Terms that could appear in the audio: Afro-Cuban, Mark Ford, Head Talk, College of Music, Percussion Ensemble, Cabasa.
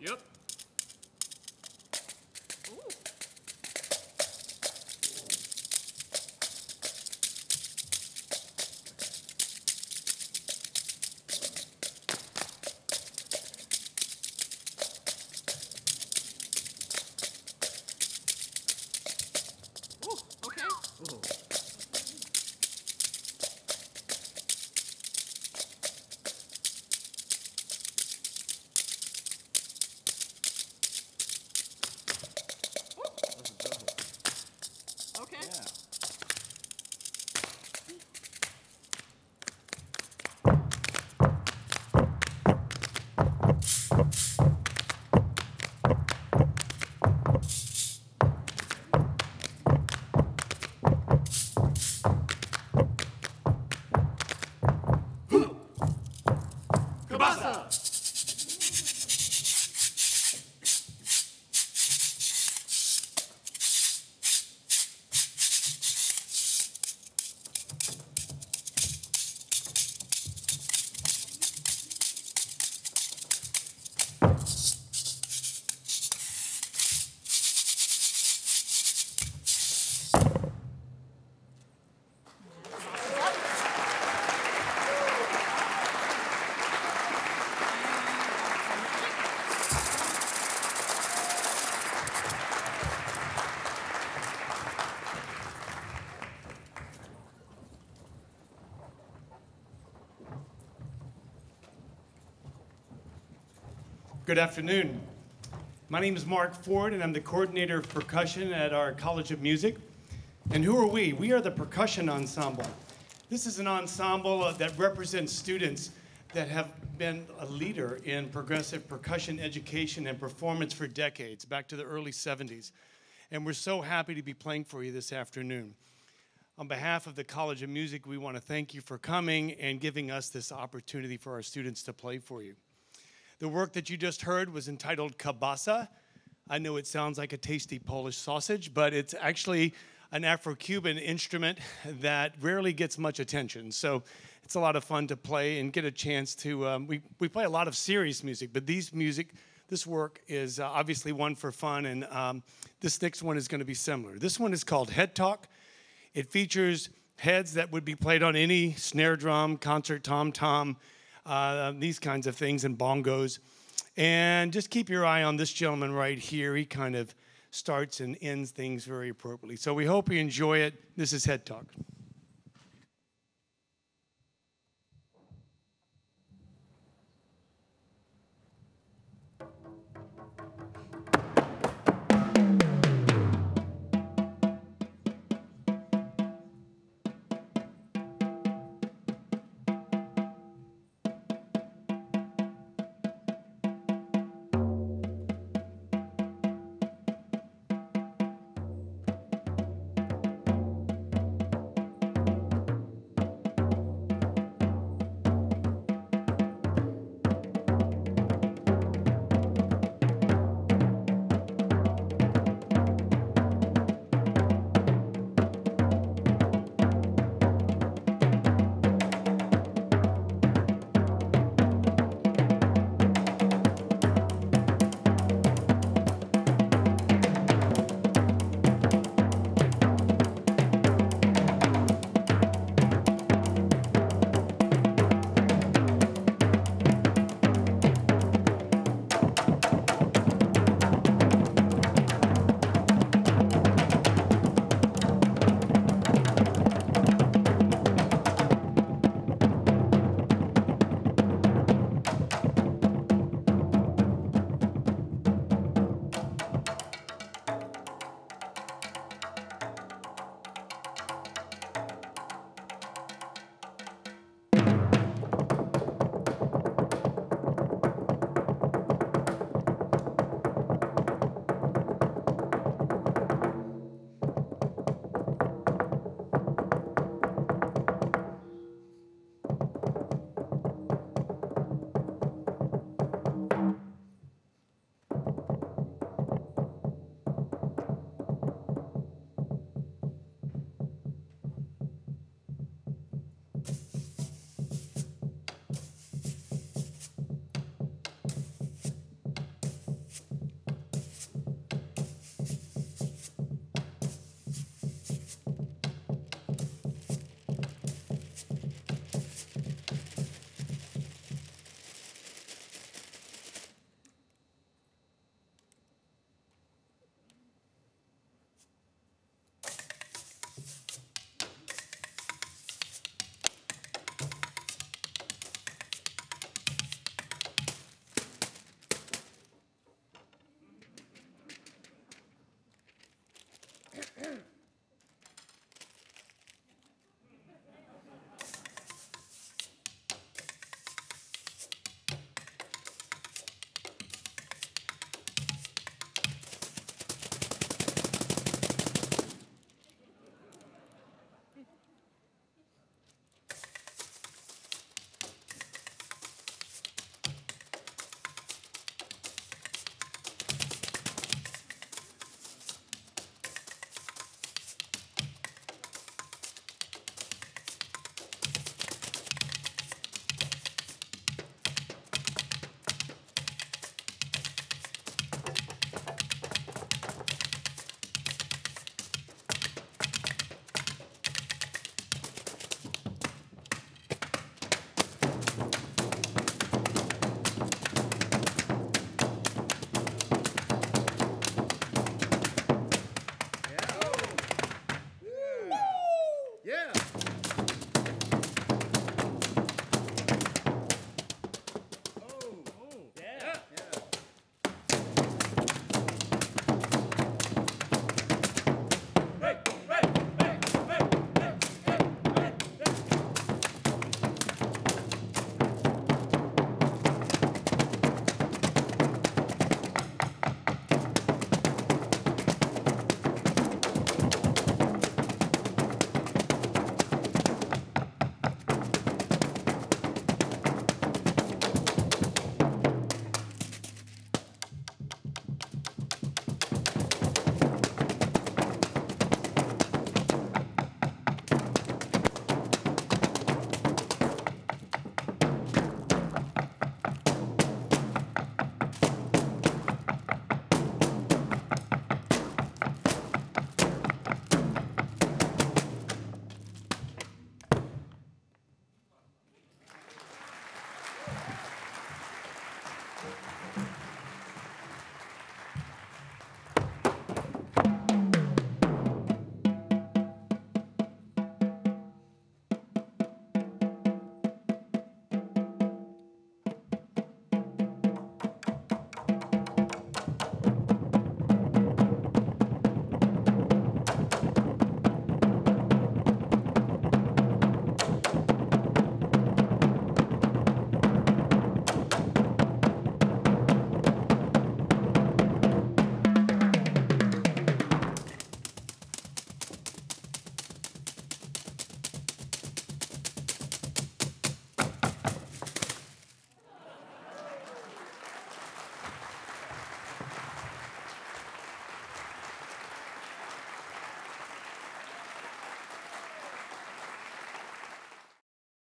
Yep. Good afternoon. My name is Mark Ford, and I'm the coordinator of percussion at our College of Music. And who are we? We are the Percussion Ensemble. This is an ensemble that represents students that have been a leader in progressive percussion education and performance for decades, back to the early 70s. And we're so happy to be playing for you this afternoon. On behalf of the College of Music, we want to thank you for coming and giving us this opportunity for our students to play for you. The work that you just heard was entitled Cabasa. I know it sounds like a tasty Polish sausage, but it's actually an Afro-Cuban instrument that rarely gets much attention. So it's a lot of fun to play and get a chance to, we play a lot of serious music, but this work is obviously one for fun, and this next one is gonna be similar. This one is called Head Talk. It features heads that would be played on any snare drum, concert tom-tom, these kinds of things, and bongos. And just keep your eye on this gentleman right here. He kind of starts and ends things very appropriately. So we hope you enjoy it. This is Head Talk.